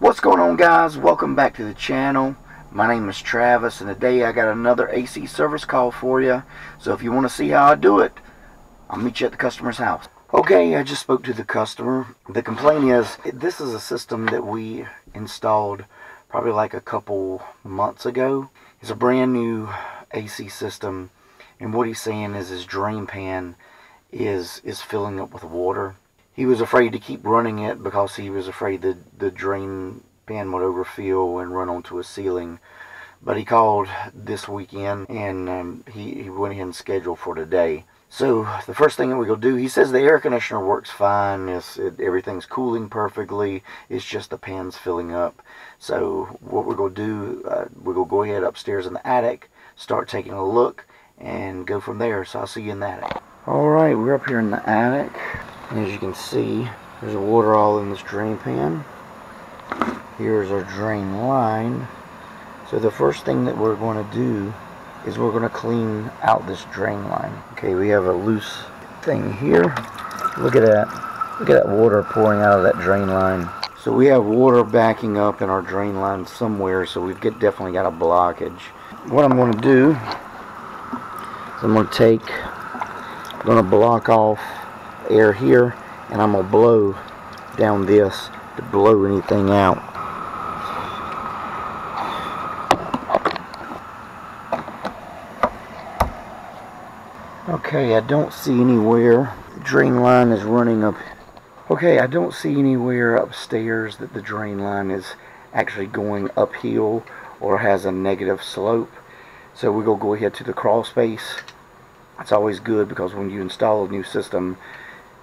What's going on, guys? Welcome back to the channel. My name is Travis, and today I got another AC service call for you. So if you want to see how I do it, I'll meet you at the customer's house. Okay, I just spoke to the customer. The complaint is, this is a system that we installed probably like a couple months ago. It's a brand new AC system, and what he's saying is his drain pan is filling up with water. He was afraid to keep running it because he was afraid that the drain pan would overfill and run onto a ceiling. But he called this weekend, and he went ahead and scheduled for today. So the first thing that we're going to do, he says the air conditioner works fine. Everything's cooling perfectly. It's just the pan's filling up. So what we're going to do, we're going to go ahead upstairs in the attic, start taking a look, and go from there. So I'll see you in the attic. All right, we're up here in the attic. And as you can see, there's water all in this drain pan. Here's our drain line. So the first thing that we're going to do is we're going to clean out this drain line. Okay, we have a loose thing here. Look at that. Look at that water pouring out of that drain line. So we have water backing up in our drain line somewhere, so we've definitely got a blockage. What I'm going to do is I'm going to block off air here, and I'm gonna blow down this to blow anything out. Okay, I don't see anywhere the drain line is running up. Okay, I don't see anywhere upstairs that the drain line is actually going uphill or has a negative slope. So we're gonna go ahead to the crawl space. It's always good because when you install a new system,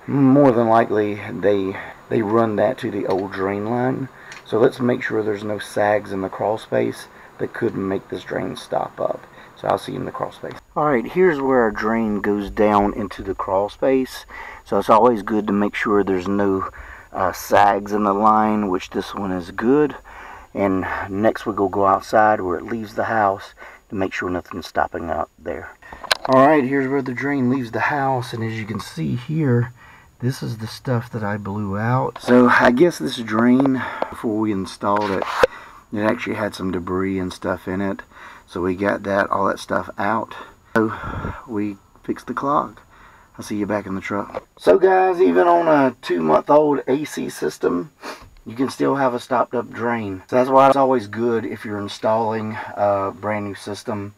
more than likely they run that to the old drain line. So let's make sure there's no sags in the crawl space that could make this drain stop up. So I'll see you in the crawl space. Alright, here's where our drain goes down into the crawl space. So it's always good to make sure there's no sags in the line, which this one is good. And next we'll go outside where it leaves the house to make sure nothing's stopping up there. Alright, here's where the drain leaves the house, and as you can see here, this is the stuff that I blew out. So I guess this drain, before we installed it, it actually had some debris and stuff in it. So we got all that stuff out. So we fixed the clog. I'll see you back in the truck. So guys, even on a 2-month-old AC system, you can still have a stopped up drain. So that's why it's always good if you're installing a brand new system.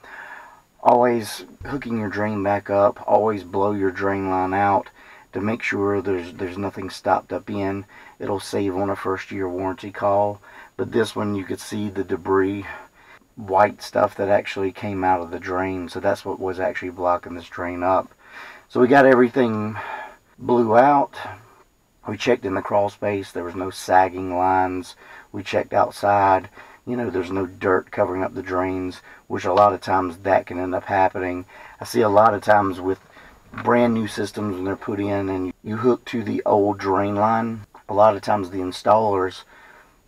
Always hooking your drain back up, always blow your drain line out to make sure there's nothing stopped up in. It'll save on a first-year warranty call. But this one, you could see the debris, white stuff that actually came out of the drain. So that's what was actually blocking this drain up. So we got everything blew out. We checked in the crawl space. There was no sagging lines. We checked outside. You know, there's no dirt covering up the drains, which a lot of times that can end up happening. I see a lot of times with brand new systems when they're put in and you hook to the old drain line, a lot of times the installers,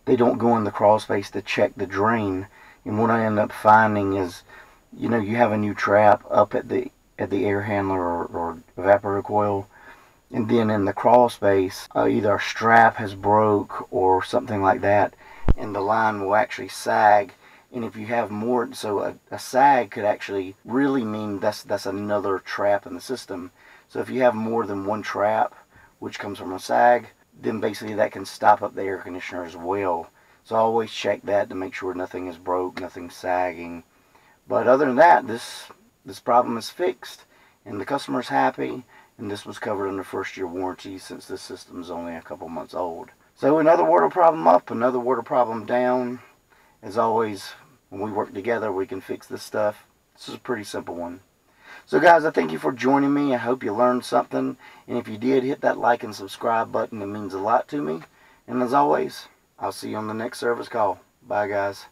they don't go in the crawl space to check the drain, and what I end up finding is, you know, you have a new trap up at the air handler or evaporator coil, and then in the crawl space either a strap has broke or something like that, and the line will actually sag. And if you have more, so a sag could actually really mean that's another trap in the system. So if you have more than one trap, which comes from a sag, then basically that can stop up the air conditioner as well. So I always check that to make sure nothing is broke, nothing's sagging. But other than that, this problem is fixed, and the customer's happy, and this was covered under first-year warranty since this system's only a couple months old. So another water problem up, another water problem down. As always, when we work together, we can fix this stuff. This is a pretty simple one. So guys, I thank you for joining me. I hope you learned something. And if you did, hit that like and subscribe button. It means a lot to me. And as always, I'll see you on the next service call. Bye, guys.